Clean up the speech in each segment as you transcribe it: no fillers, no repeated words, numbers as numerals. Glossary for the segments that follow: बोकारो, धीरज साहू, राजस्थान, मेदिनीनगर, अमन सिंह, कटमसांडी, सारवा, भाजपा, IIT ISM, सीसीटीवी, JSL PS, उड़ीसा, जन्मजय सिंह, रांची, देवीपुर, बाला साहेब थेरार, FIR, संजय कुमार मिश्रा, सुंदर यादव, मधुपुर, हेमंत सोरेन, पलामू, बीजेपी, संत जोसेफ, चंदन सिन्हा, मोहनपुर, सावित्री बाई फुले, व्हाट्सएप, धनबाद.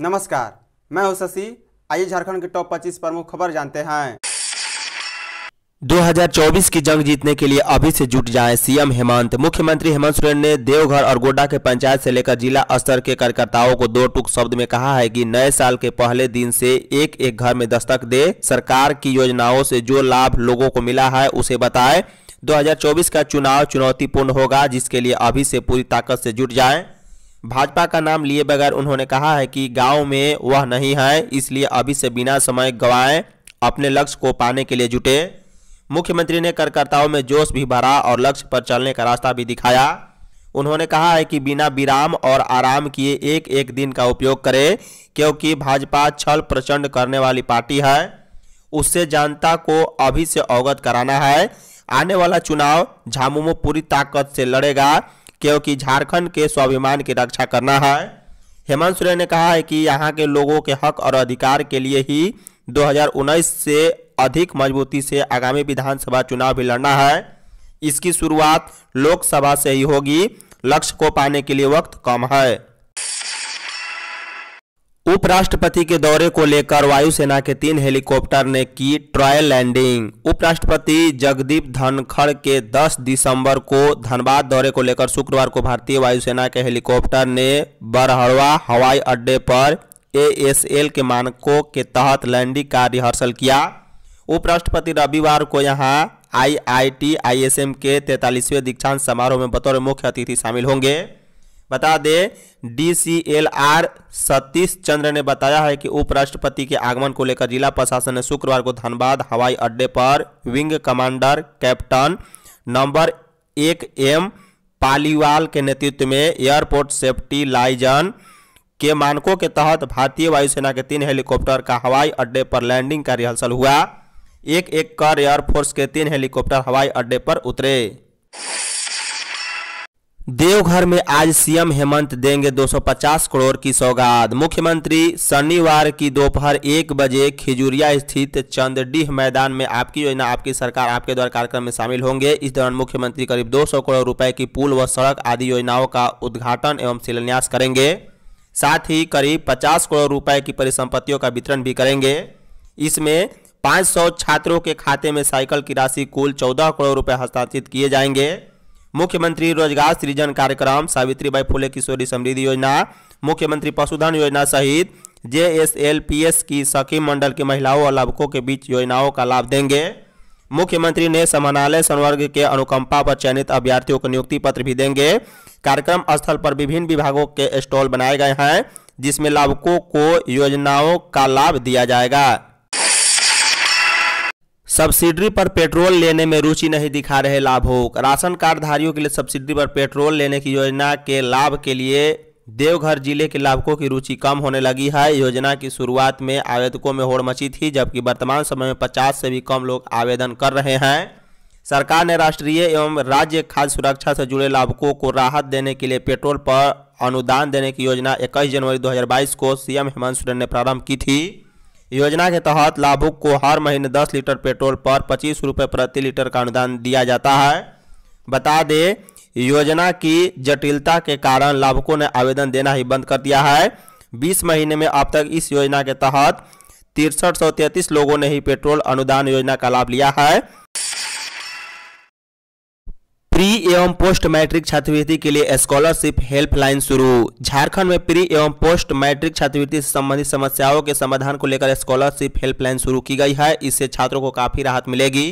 नमस्कार, मैं हूं शशि। आइए झारखंड के टॉप 25 प्रमुख खबर जानते हैं। 2024 की जंग जीतने के लिए अभी से जुट जाएं सीएम हेमंत। मुख्यमंत्री हेमंत सोरेन ने देवघर और गोड्डा के पंचायत से लेकर जिला स्तर के कार्यकर्ताओं को दो टूक शब्द में कहा है कि नए साल के पहले दिन से एक एक घर में दस्तक दे, सरकार की योजनाओं से जो लाभ लोगों को मिला है उसे बताएं। 2024 का चुनाव चुनौतीपूर्ण होगा, जिसके लिए अभी से पूरी ताकत से जुट जाएं। भाजपा का नाम लिए बगैर उन्होंने कहा है कि गांव में वह नहीं है, इसलिए अभी से बिना समय गंवाए अपने लक्ष्य को पाने के लिए जुटे। मुख्यमंत्री ने कार्यकर्ताओं में जोश भी भरा और लक्ष्य पर चलने का रास्ता भी दिखाया। उन्होंने कहा है कि बिना विराम और आराम किए एक एक दिन का उपयोग करें, क्योंकि भाजपा छल प्रचंड करने वाली पार्टी है, उससे जनता को अभी से अवगत कराना है। आने वाला चुनाव झामुमो पूरी ताकत से लड़ेगा, क्योंकि झारखंड के स्वाभिमान की रक्षा करना है। हेमंत सोरेन ने कहा है कि यहाँ के लोगों के हक और अधिकार के लिए ही 2019 से अधिक मजबूती से आगामी विधानसभा चुनाव भी लड़ना है। इसकी शुरुआत लोकसभा से ही होगी, लक्ष्य को पाने के लिए वक्त कम है। उपराष्ट्रपति के दौरे को लेकर वायुसेना के 3 हेलीकॉप्टर ने की ट्रायल लैंडिंग। उपराष्ट्रपति जगदीप धनखड़ के 10 दिसंबर को धनबाद दौरे को लेकर शुक्रवार को भारतीय वायुसेना के हेलीकॉप्टर ने बरहड़वा हवाई अड्डे पर ASL के मानकों के तहत लैंडिंग का रिहर्सल किया। उपराष्ट्रपति रविवार को यहाँ IIT ISM के 43वें दीक्षांत समारोह में बतौर मुख्य अतिथि शामिल होंगे। बता दे DCLR सतीश चंद्र ने बताया है कि उपराष्ट्रपति के आगमन को लेकर जिला प्रशासन ने शुक्रवार को धनबाद हवाई अड्डे पर wing commander captain number 1M Paliwal के नेतृत्व में एयरपोर्ट सेफ्टी लाइजन के मानकों के तहत भारतीय वायुसेना के 3 हेलीकॉप्टर का हवाई अड्डे पर लैंडिंग का रिहर्सल हुआ। एक एक कर एयरफोर्स के 3 हेलीकॉप्टर हवाई अड्डे पर उतरे। देवघर में आज सीएम हेमंत देंगे 250 करोड़ की सौगात। मुख्यमंत्री शनिवार की दोपहर 1 बजे खिजुरिया स्थित चंदडीह मैदान में आपकी योजना आपकी सरकार आपके द्वार कार्यक्रम में शामिल होंगे। इस दौरान मुख्यमंत्री करीब 200 करोड़ रुपए की पुल व सड़क आदि योजनाओं का उद्घाटन एवं शिलान्यास करेंगे। साथ ही करीब 50 करोड़ रुपए की परिसंपत्तियों का वितरण भी करेंगे। इसमें 500 छात्रों के खाते में साइकिल की राशि कुल 14 करोड़ रुपए हस्तांतरित किए जाएंगे। मुख्यमंत्री रोजगार सृजन कार्यक्रम, सावित्री बाई फुले किशोरी समृद्धि योजना, मुख्यमंत्री पशुधन योजना सहित JSL PS की सखी मंडल की महिलाओं और लाभुकों के बीच योजनाओं का लाभ देंगे। मुख्यमंत्री ने समानालय संवर्ग के अनुकंपा पर चयनित अभ्यर्थियों को नियुक्ति पत्र भी देंगे। कार्यक्रम स्थल पर विभिन्न विभागों के स्टॉल बनाए गए हैं, जिसमें लाभुकों को योजनाओं का लाभ दिया जाएगा। सब्सिडी पर पेट्रोल लेने में रुचि नहीं दिखा रहे लाभुक। राशन कार्डधारियों के लिए सब्सिडी पर पेट्रोल लेने की योजना के लाभ के लिए देवघर जिले के लाभुकों की रुचि कम होने लगी है। योजना की शुरुआत में आवेदकों में होड़ मची थी, जबकि वर्तमान समय में 50 से भी कम लोग आवेदन कर रहे हैं। सरकार ने राष्ट्रीय एवं राज्य खाद्य सुरक्षा से जुड़े लाभुकों को राहत देने के लिए पेट्रोल पर अनुदान देने की योजना 21 जनवरी 2022 को सीएम हेमंत सोरेन ने प्रारंभ की थी। योजना के तहत लाभुक को हर महीने 10 लीटर पेट्रोल पर 25 रुपये प्रति लीटर का अनुदान दिया जाता है। बता दें, योजना की जटिलता के कारण लाभुकों ने आवेदन देना ही बंद कर दिया है। 20 महीने में अब तक इस योजना के तहत 6333 लोगों ने ही पेट्रोल अनुदान योजना का लाभ लिया है। प्री एवं पोस्ट मैट्रिक छात्रवृत्ति के लिए स्कॉलरशिप हेल्पलाइन शुरू। झारखंड में प्री एवं पोस्ट मैट्रिक छात्रवृत्ति से संबंधित समस्याओं के समाधान को लेकर स्कॉलरशिप हेल्पलाइन शुरू की गई है। इससे छात्रों को काफ़ी राहत मिलेगी।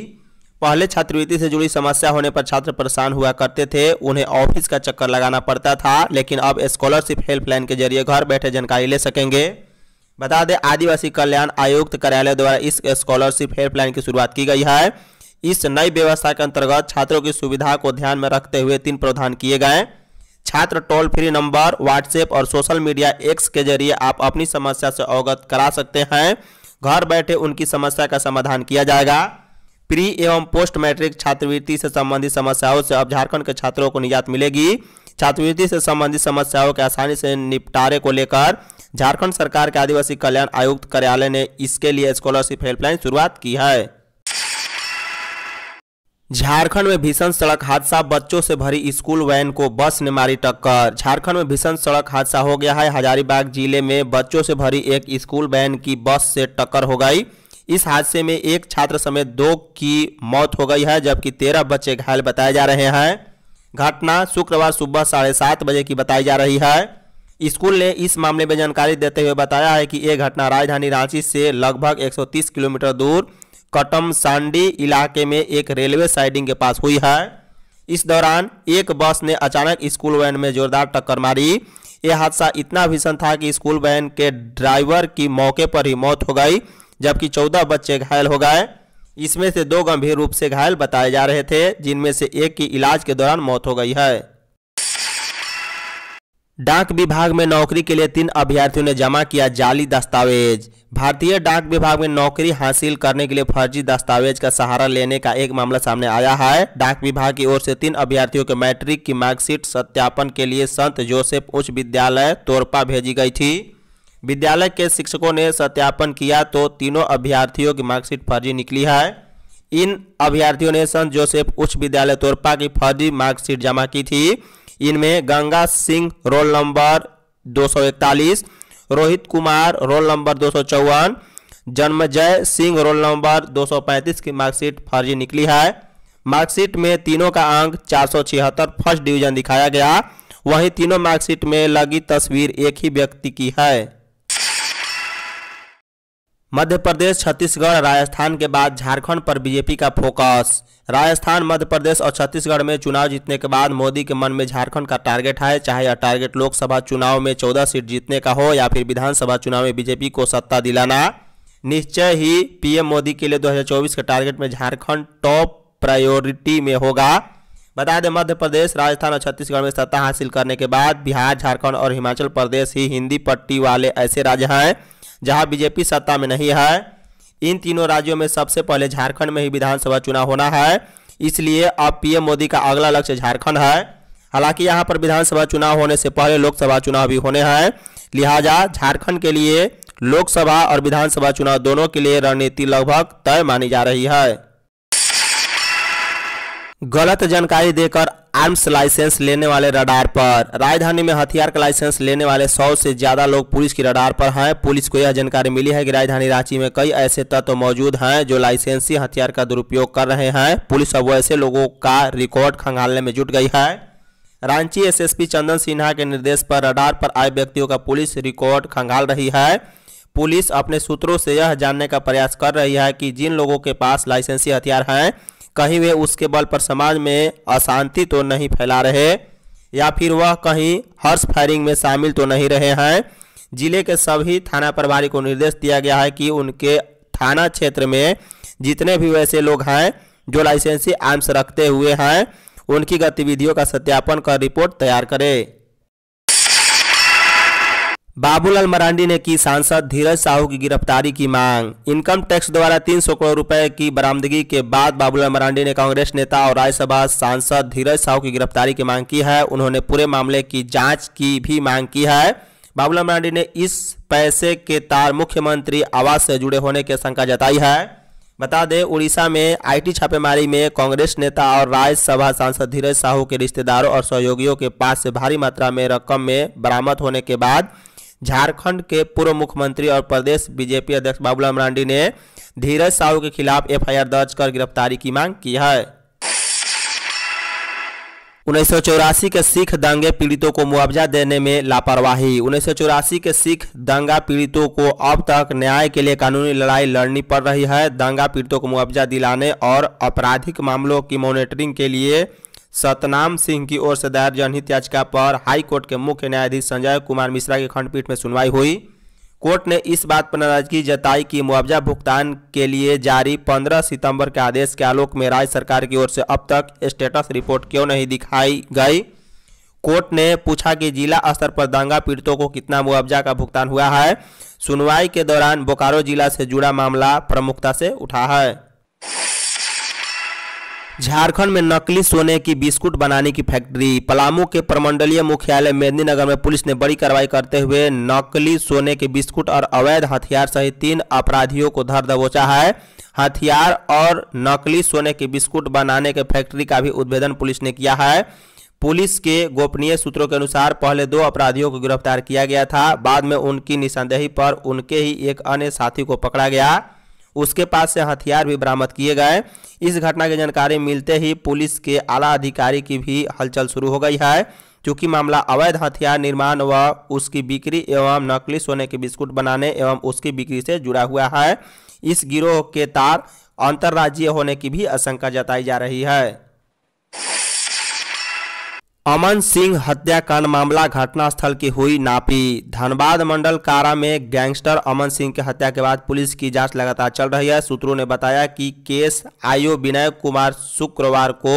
पहले छात्रवृत्ति से जुड़ी समस्या होने पर छात्र परेशान हुआ करते थे, उन्हें ऑफिस का चक्कर लगाना पड़ता था, लेकिन अब स्कॉलरशिप हेल्पलाइन के जरिए घर बैठे जानकारी ले सकेंगे। बता दें, आदिवासी कल्याण आयुक्त कार्यालय द्वारा इस स्कॉलरशिप हेल्पलाइन की शुरुआत की गई है। इस नई व्यवस्था के अंतर्गत छात्रों की सुविधा को ध्यान में रखते हुए 3 प्रावधान किए गए। छात्र टोल फ्री नंबर, व्हाट्सएप और सोशल मीडिया X के जरिए आप अपनी समस्या से अवगत करा सकते हैं। घर बैठे उनकी समस्या का समाधान किया जाएगा। प्री एवं पोस्ट मैट्रिक छात्रवृत्ति से संबंधित समस्याओं से अब झारखंड के छात्रों को निजात मिलेगी। छात्रवृत्ति से संबंधित समस्याओं के आसानी से निपटारे को लेकर झारखंड सरकार के आदिवासी कल्याण आयुक्त कार्यालय ने इसके लिए स्कॉलरशिप हेल्पलाइन शुरुआत की है। झारखंड में भीषण सड़क हादसा, बच्चों से भरी स्कूल वैन को बस ने मारी टक्कर। झारखंड में भीषण सड़क हादसा हो गया है। हजारीबाग जिले में बच्चों से भरी एक स्कूल वैन की बस से टक्कर हो गई। इस हादसे में एक छात्र समेत 2 की मौत हो गई है, जबकि 13 बच्चे घायल बताए जा रहे हैं। घटना शुक्रवार सुबह 7:30 बजे की बताई जा रही है। स्कूल ने इस मामले में जानकारी देते हुए बताया है कि यह घटना राजधानी रांची से लगभग 130 किलोमीटर दूर कटमसांडी इलाके में एक रेलवे साइडिंग के पास हुई है। इस दौरान एक बस ने अचानक स्कूल वैन में जोरदार टक्कर मारी। यह हादसा इतना भीषण था कि स्कूल वैन के ड्राइवर की मौके पर ही मौत हो गई, जबकि 14 बच्चे घायल हो गए। इसमें से 2 गंभीर रूप से घायल बताए जा रहे थे, जिनमें से एक की इलाज के दौरान मौत हो गई है। डाक विभाग में नौकरी के लिए 3 अभ्यर्थियों ने जमा किया जाली दस्तावेज। भारतीय डाक विभाग में नौकरी हासिल करने के लिए फर्जी दस्तावेज का सहारा लेने का एक मामला सामने आया है। डाक विभाग की ओर से 3 अभ्यर्थियों के मैट्रिक की मार्कशीट सत्यापन के लिए संत जोसेफ उच्च विद्यालय तोरपा भेजी गई थी। विद्यालय के शिक्षकों ने सत्यापन किया तो 3 अभ्यर्थियों की मार्कशीट फर्जी निकली है। इन अभ्यर्थियों ने संत जोसेफ उच्च विद्यालय तोरपा की फर्जी मार्कशीट जमा की थी। इनमें Ganga Singh roll number 241, Rohit Kumar roll number 254, जन्मजय सिंह roll number 235 की मार्कशीट फर्जी निकली है। मार्कशीट में 3 का अंक 476 फर्स्ट डिवीजन दिखाया गया। वहीं 3 मार्कशीट में लगी तस्वीर एक ही व्यक्ति की है। मध्य प्रदेश, छत्तीसगढ़, राजस्थान के बाद झारखंड पर बीजेपी का फोकस। राजस्थान, मध्य प्रदेश और छत्तीसगढ़ में चुनाव जीतने के बाद मोदी के मन में झारखंड का टारगेट है। चाहे यह टारगेट लोकसभा चुनाव में 14 सीट जीतने का हो या फिर विधानसभा चुनाव में बीजेपी को सत्ता दिलाना। निश्चय ही पीएम मोदी के लिए 2024 के टारगेट में झारखंड टॉप प्रायोरिटी में होगा। बता दें, मध्य प्रदेश, राजस्थान और छत्तीसगढ़ में सत्ता हासिल करने के बाद बिहार, झारखंड और हिमाचल प्रदेश ही हिंदी पट्टी वाले ऐसे राज्य हैं जहां बीजेपी सत्ता में नहीं है। इन तीनों राज्यों में सबसे पहले झारखंड में ही विधानसभा चुनाव होना है, इसलिए अब पीएम मोदी का अगला लक्ष्य झारखंड है। हालांकि यहां पर विधानसभा चुनाव होने से पहले लोकसभा चुनाव भी होने हैं, लिहाजा झारखंड के लिए लोकसभा और विधानसभा चुनाव दोनों के लिए रणनीति लगभग तय मानी जा रही है। गलत जानकारी देकर आर्म्स लाइसेंस लेने वाले रडार पर। राजधानी में हथियार का लाइसेंस लेने वाले 100 से ज़्यादा लोग पुलिस की रडार पर हैं। पुलिस को यह जानकारी मिली है कि राजधानी रांची में कई ऐसे तत्व मौजूद हैं जो लाइसेंसी हथियार का दुरुपयोग कर रहे हैं। पुलिस अब ऐसे लोगों का रिकॉर्ड खंगालने में जुट गई है। रांची एसएसपी चंदन सिन्हा के निर्देश पर रडार पर आए व्यक्तियों का पुलिस रिकॉर्ड खंगाल रही है। पुलिस अपने सूत्रों से यह जानने का प्रयास कर रही है कि जिन लोगों के पास लाइसेंसी हथियार हैं, कहीं वे उसके बल पर समाज में अशांति तो नहीं फैला रहे या फिर वह कहीं हर्ष फायरिंग में शामिल तो नहीं रहे हैं। जिले के सभी थाना प्रभारी को निर्देश दिया गया है कि उनके थाना क्षेत्र में जितने भी वैसे लोग हैं जो लाइसेंसी आर्म्स रखते हुए हैं, उनकी गतिविधियों का सत्यापन कर रिपोर्ट तैयार करें। बाबूलाल मरांडी ने की सांसद धीरज साहू की गिरफ्तारी की मांग। इनकम टैक्स द्वारा 300 करोड़ रुपए की बरामदगी के बाद बाबूलाल मरांडी ने कांग्रेस नेता और राज्यसभा सांसद धीरज साहू की गिरफ्तारी की मांग की है। उन्होंने पूरे मामले की जांच की भी मांग की है। बाबूलाल मरांडी ने इस पैसे के तार मुख्यमंत्री आवास से जुड़े होने की शंका जताई है। बता दें, उड़ीसा में IT छापेमारी में कांग्रेस नेता और राज्यसभा सांसद धीरज साहू के रिश्तेदारों और सहयोगियों के पास से भारी मात्रा में रकम में बरामद होने के बाद झारखंड के पूर्व मुख्यमंत्री और प्रदेश बीजेपी अध्यक्ष बाबूलाल मरांडी ने धीरज साहू के खिलाफ FIR दर्ज कर गिरफ्तारी की मांग की है। 1984 के सिख दंगे पीड़ितों को मुआवजा देने में लापरवाही। 1984 के सिख दंगा पीड़ितों को अब तक न्याय के लिए कानूनी लड़ाई लड़नी पड़ रही है। दंगा पीड़ितों को मुआवजा दिलाने और आपराधिक मामलों की मॉनिटरिंग के लिए सतनाम सिंह की ओर से दायर जनहित याचिका पर हाई कोर्ट के मुख्य न्यायाधीश संजय कुमार मिश्रा की खंडपीठ में सुनवाई हुई। कोर्ट ने इस बात पर नाराजगी जताई कि मुआवजा भुगतान के लिए जारी 15 सितंबर के आदेश के आलोक में राज्य सरकार की ओर से अब तक स्टेटस रिपोर्ट क्यों नहीं दिखाई गई। कोर्ट ने पूछा कि जिला स्तर पर दंगा पीड़ितों को कितना मुआवजा का भुगतान हुआ है। सुनवाई के दौरान बोकारो जिला से जुड़ा मामला प्रमुखता से उठा है। झारखंड में नकली सोने की बिस्कुट बनाने की फैक्ट्री। पलामू के प्रमंडलीय मुख्यालय मेदिनीनगर में पुलिस ने बड़ी कार्रवाई करते हुए नकली सोने के बिस्कुट और अवैध हथियार सहित 3 अपराधियों को धर दबोचा है। हथियार और नकली सोने के बिस्कुट बनाने के फैक्ट्री का भी उद्भेदन पुलिस ने किया है। पुलिस के गोपनीय सूत्रों के अनुसार पहले 2 अपराधियों को गिरफ्तार किया गया था, बाद में उनकी निशानदेही पर उनके ही एक अन्य साथी को पकड़ा गया, उसके पास से हथियार भी बरामद किए गए। इस घटना की जानकारी मिलते ही पुलिस के आला अधिकारी की भी हलचल शुरू हो गई है। चूँकि मामला अवैध हथियार निर्माण व उसकी बिक्री एवं नकली सोने के बिस्कुट बनाने एवं उसकी बिक्री से जुड़ा हुआ है, इस गिरोह के तार अंतर्राज्यीय होने की भी आशंका जताई जा रही है। अमन सिंह हत्याकांड मामला घटनास्थल की हुई नापी। धनबाद मंडल कारा में गैंगस्टर अमन सिंह की हत्या के बाद पुलिस की जांच लगातार चल रही है। सूत्रों ने बताया कि केस आईओ विनय कुमार शुक्रवार को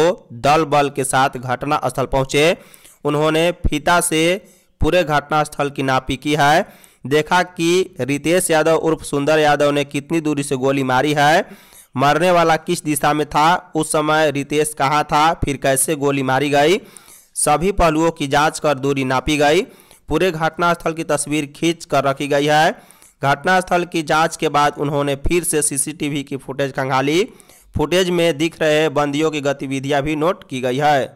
दल बल के साथ घटनास्थल पहुंचे। उन्होंने फीता से पूरे घटनास्थल की नापी की है, देखा कि रितेश यादव उर्फ सुंदर यादव ने कितनी दूरी से गोली मारी है, मरने वाला किस दिशा में था, उस समय रितेश कहाँ था, फिर कैसे गोली मारी गई, सभी पहलुओं की जांच कर दूरी नापी गई। पूरे घटनास्थल की तस्वीर खींच कर रखी गई है। घटनास्थल की जांच के बाद उन्होंने फिर से सीसीटीवी की फुटेज खंगाली। फुटेज में दिख रहे बंदियों की गतिविधियां भी नोट की गई है।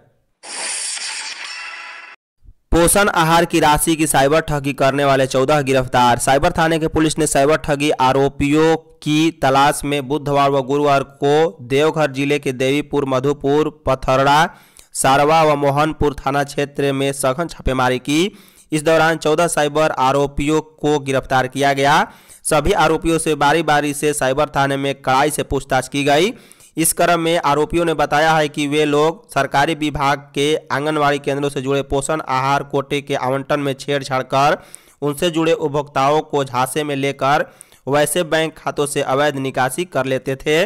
पोषण आहार की राशि की साइबर ठगी करने वाले 14 गिरफ्तार। साइबर थाने के पुलिस ने साइबर ठगी आरोपियों की तलाश में बुधवार व गुरुवार को देवघर जिले के देवीपुर, मधुपुर, पथरड़ा, सारवा व मोहनपुर थाना क्षेत्र में सघन छापेमारी की। इस दौरान 14 साइबर आरोपियों को गिरफ्तार किया गया। सभी आरोपियों से बारी बारी से साइबर थाने में कड़ाई से पूछताछ की गई। इस क्रम में आरोपियों ने बताया है कि वे लोग सरकारी विभाग के आंगनबाड़ी केंद्रों से जुड़े पोषण आहार कोटे के आवंटन में छेड़छाड़ कर उनसे जुड़े उपभोक्ताओं को झांसे में लेकर वैसे बैंक खातों से अवैध निकासी कर लेते थे।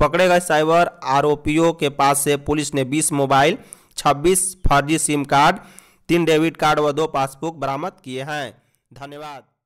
पकड़े गए साइबर आरोपियों के पास से पुलिस ने 20 मोबाइल, 26 फर्जी सिम कार्ड, 3 डेबिट कार्ड व 2 पासबुक बरामद किए हैं। धन्यवाद।